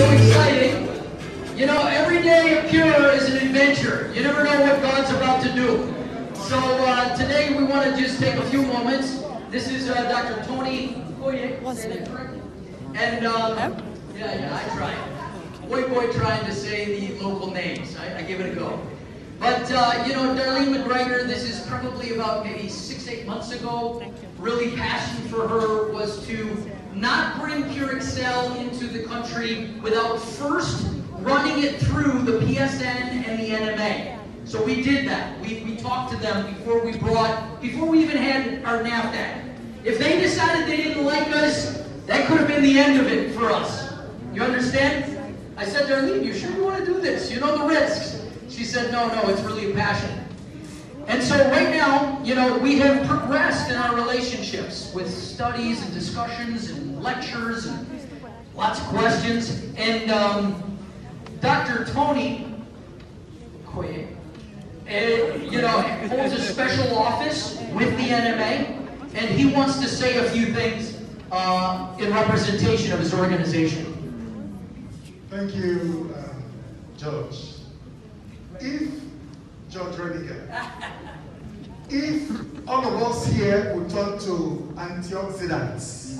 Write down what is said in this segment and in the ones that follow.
so exciting. You know, every day at PURE is an adventure. You never know what God's about to do. So today we want to just take a few moments. This is Dr. Tony. And I tried. Boy trying to say the local names. I give it a go. But you know, Darlene McGregor, this is probably about maybe 6-8 months ago. Really passion for her was to not bring PureXL into the country without first running it through the PSN and the NMA. So we did that. We talked to them before we even had our NAFTA. If they decided they didn't like us, that could have been the end of it for us. You understand? I said, Darlene, you sure you want to do this? You know the risks. She said, no, it's really a passion. And so right now, you know, we have progressed in our relationships with studies and discussions and lectures and lots of questions. And Dr. Tony, you know, holds a special office with the NMA, and he wants to say a few things in representation of his organization. Thank you, George. If George Rediger, if all of us here would turn to antioxidants,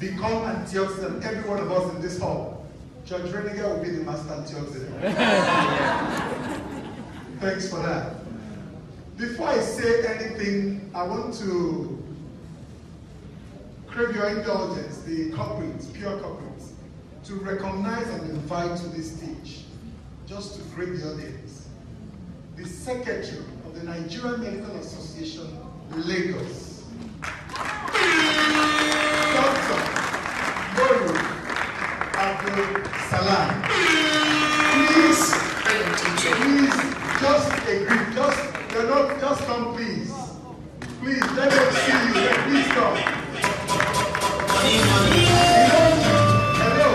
become antioxidants, every one of us in this hall, George Rediger will be the master antioxidant. Thanks for that. Before I say anything, I want to crave your indulgence, the corporates, PURE corporates, to recognize and invite to this stage, just to greet the audience, the Secretary of the Nigerian Medical Association, Lagos, Dr. Aruf A. Salah. Please, just agree, just come, please. Please, let us see you, please come. Hello,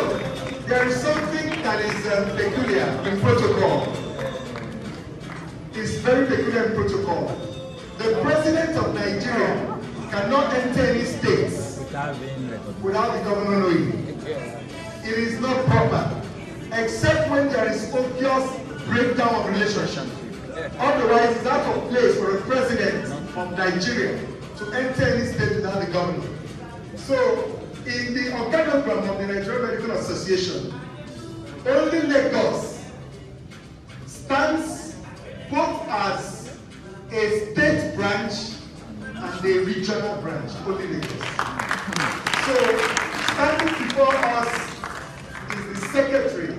there is something that is peculiar in protocol. It's very peculiar in protocol. The President of Nigeria cannot enter any states without the governor knowing. It is not proper, except when there is obvious breakdown of relationship. Otherwise, it's out of place for a president from Nigeria to enter any state without the governor. So, in the organogram of the Nigerian Medical Association, only Lagos stands both as a state branch and a regional branch. Only Lagos. So, standing before us is the Secretary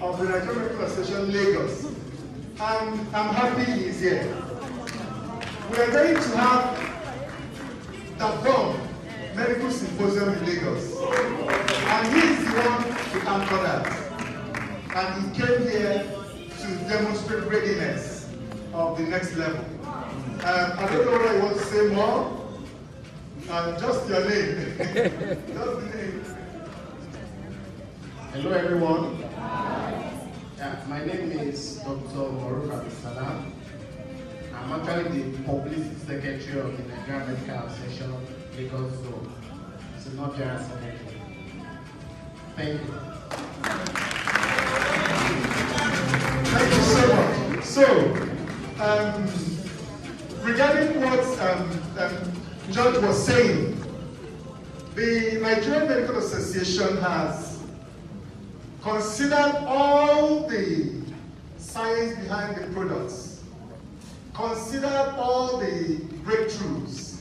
of the Nigerian Medical Association, Lagos. And I'm happy he is here. We are going to have the bomb medical symposium in Lagos. And he is the one to anchor that. And he came here to demonstrate readiness of the next level. I don't know whether you want to say more. Just your name. Just the name. Hello, everyone. Yeah, my name is Dr. Aruf A. Salah. I'm actually the Publicity Secretary of the Nigerian Medical Association, Lagos Zone. So not general secretary. Thank you. Thank you so much. So, regarding what George was saying, the Nigerian Medical Association has considered all the science behind the products. Considered all the breakthroughs,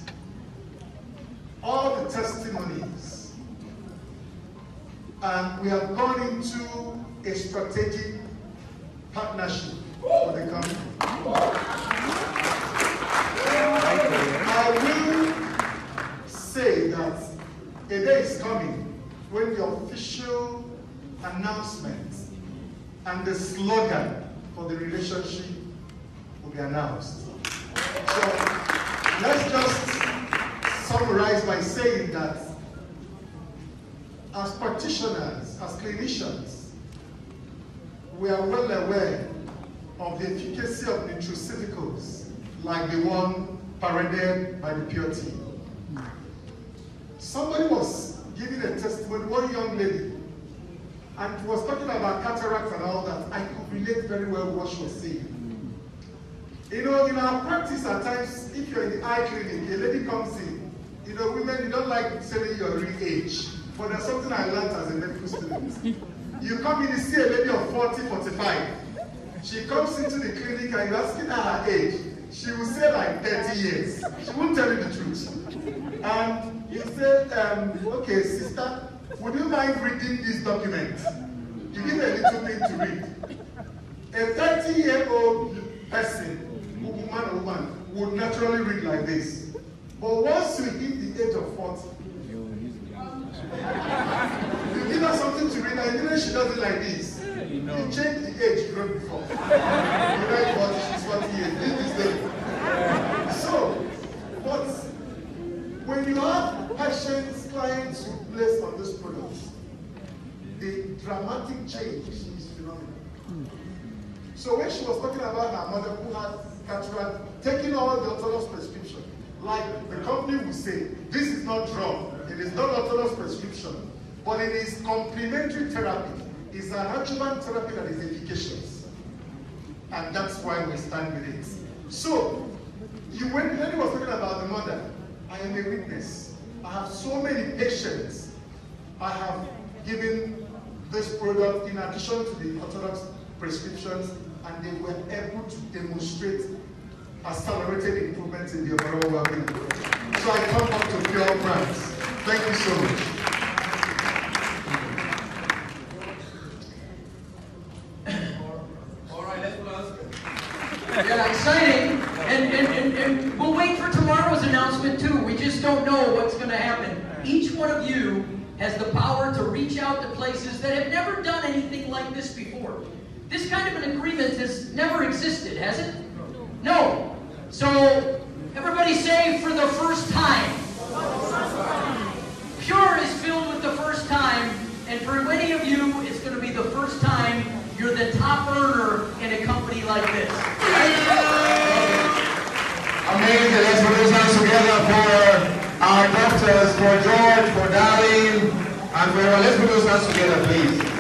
all the testimonies. And we have gone into a strategic partnership for the company. I will say that a day is coming when the official announcements and the slogan for the relationship will be announced. So let's just summarize by saying that as practitioners, as clinicians, we are well aware of the efficacy of nutraceuticals like the one paraded by the PURE team. Somebody was giving a testimony, one young lady and was talking about cataracts and all that, I could relate very well with what she was saying. You know, in our practice at times, if you're in the eye clinic, a lady comes in, you know, women, you don't like telling your real age, but there's something I learned as a medical student. You come in and see a lady of 40, 45. She comes into the clinic and you're asking her her age. She will say like 30 years. She won't tell you the truth. And you say, okay, sister, would you mind reading this document? You give her a little thing to read. A 30-year-old person, woman or woman, would naturally read like this. But once you hit the age of 40, you give her something to read, and then she does it like this. You change the age you wrote before. You write 40, she's 40 years. This is the. So, but when you have patients, clients who place on this product, the dramatic change is phenomenal. So when she was talking about her mother who had cataract, taking all the autonomous prescription, like the company will say, this is not drug. It is not autonomous prescription, but it is complementary therapy. It's an adjuvant therapy that is efficacious. And that's why we stand with it. So, when he was talking about the mother, I am a witness. I have so many patients. I have given this product in addition to the orthodox prescriptions, and they were able to demonstrate accelerated improvements in the overall well-being. So I come back to PURE Brands. Thank you so much. Yeah, exciting, and we'll wait for tomorrow's announcement too. We just don't know what's going to happen. Each one of you has the power to reach out to places that have never done anything like this before. This kind of an agreement has never existed, has it? No. So, everybody say, for the first time. PURE is filled with the first time, and for many of you, it's going to be the first time you're the top earner in a company like this. Amazing. Let's put those hands together for our doctors, for George, for Darlene, and for everyone. Let's put those hands together, please.